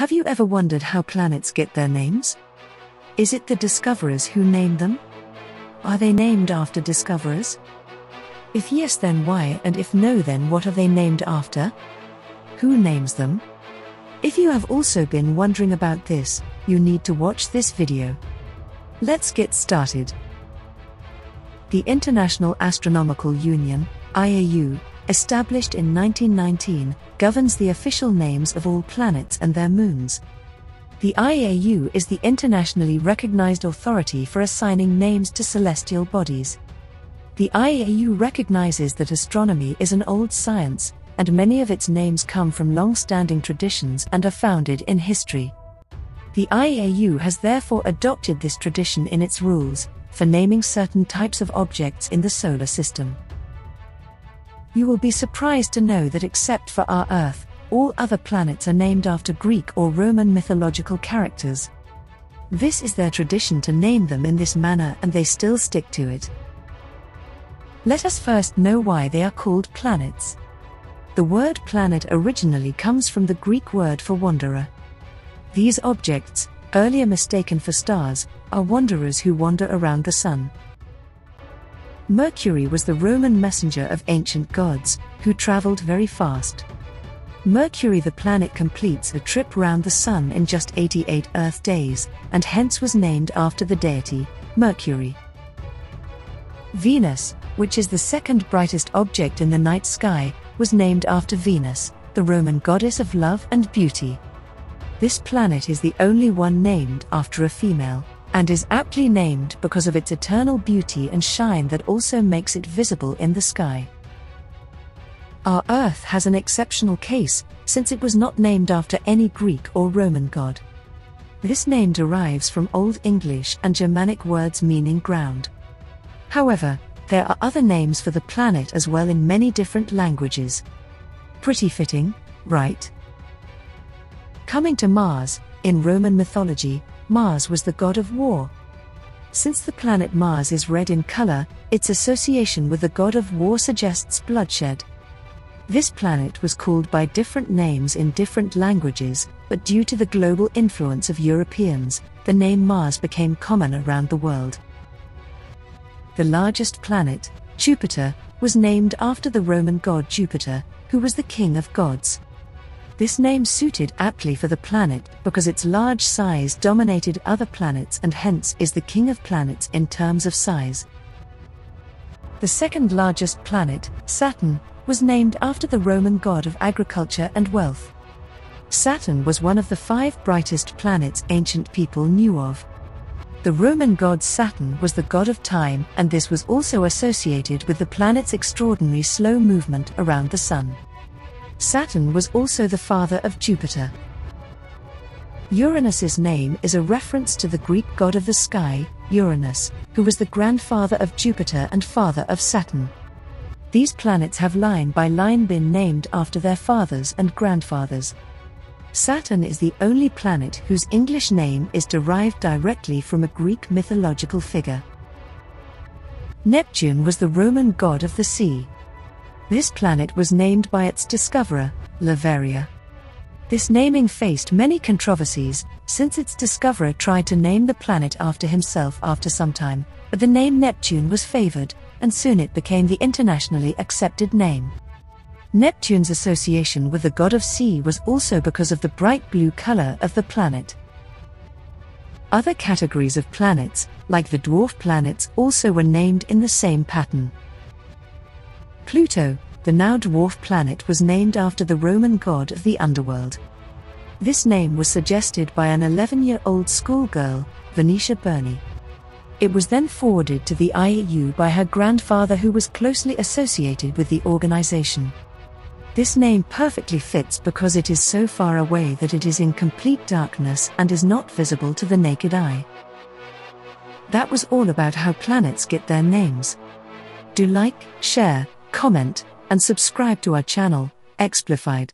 Have you ever wondered how planets get their names? Is it the discoverers who name them? Are they named after discoverers? If yes, then why, and if no, then what are they named after? Who names them? If you have also been wondering about this, you need to watch this video. Let's get started. The International Astronomical Union, IAU, established in 1919, governs the official names of all planets and their moons. The IAU is the internationally recognized authority for assigning names to celestial bodies. The IAU recognizes that astronomy is an old science, and many of its names come from long-standing traditions and are founded in history. The IAU has therefore adopted this tradition in its rules for naming certain types of objects in the solar system. You will be surprised to know that except for our Earth, all other planets are named after Greek or Roman mythological characters. This is their tradition to name them in this manner, and they still stick to it. Let us first know why they are called planets. The word planet originally comes from the Greek word for wanderer. These objects, earlier mistaken for stars, are wanderers who wander around the sun. Mercury was the Roman messenger of ancient gods, who traveled very fast. Mercury the planet completes a trip round the sun in just 88 Earth days, and hence was named after the deity, Mercury. Venus, which is the second brightest object in the night sky, was named after Venus, the Roman goddess of love and beauty. This planet is the only one named after a female, and is aptly named because of its eternal beauty and shine that also makes it visible in the sky. Our Earth has an exceptional case, since it was not named after any Greek or Roman god. This name derives from Old English and Germanic words meaning ground. However, there are other names for the planet as well in many different languages. Pretty fitting, right? Coming to Mars, in Roman mythology, Mars was the god of war. Since the planet Mars is red in color, its association with the god of war suggests bloodshed. This planet was called by different names in different languages, but due to the global influence of Europeans, the name Mars became common around the world. The largest planet, Jupiter, was named after the Roman god Jupiter, who was the king of gods. This name suited aptly for the planet because its large size dominated other planets and hence is the king of planets in terms of size. The second largest planet, Saturn, was named after the Roman god of agriculture and wealth. Saturn was one of the five brightest planets ancient people knew of. The Roman god Saturn was the god of time, and this was also associated with the planet's extraordinary slow movement around the sun. Saturn was also the father of Jupiter. Uranus's name is a reference to the Greek god of the sky, Uranus, who was the grandfather of Jupiter and father of Saturn. These planets have line by line been named after their fathers and grandfathers. Saturn is the only planet whose English name is derived directly from a Greek mythological figure. Neptune was the Roman god of the sea. This planet was named by its discoverer, Leverrier. This naming faced many controversies, since its discoverer tried to name the planet after himself after some time, but the name Neptune was favored, and soon it became the internationally accepted name. Neptune's association with the god of sea was also because of the bright blue color of the planet. Other categories of planets, like the dwarf planets, also were named in the same pattern. Pluto, the now dwarf planet, was named after the Roman god of the underworld. This name was suggested by an 11-year-old schoolgirl, Venetia Burney. It was then forwarded to the IAU by her grandfather, who was closely associated with the organization. This name perfectly fits because it is so far away that it is in complete darkness and is not visible to the naked eye. That was all about how planets get their names. Do like, share, comment, and subscribe to our channel, Explified.